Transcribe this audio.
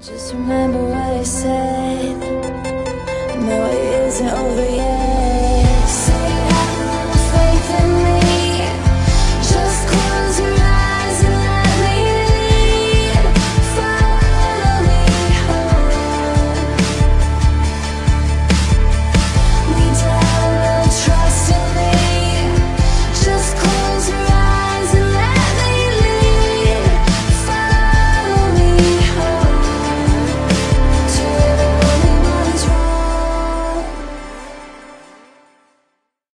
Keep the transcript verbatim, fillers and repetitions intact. Just remember what I said. No, it isn't over yet.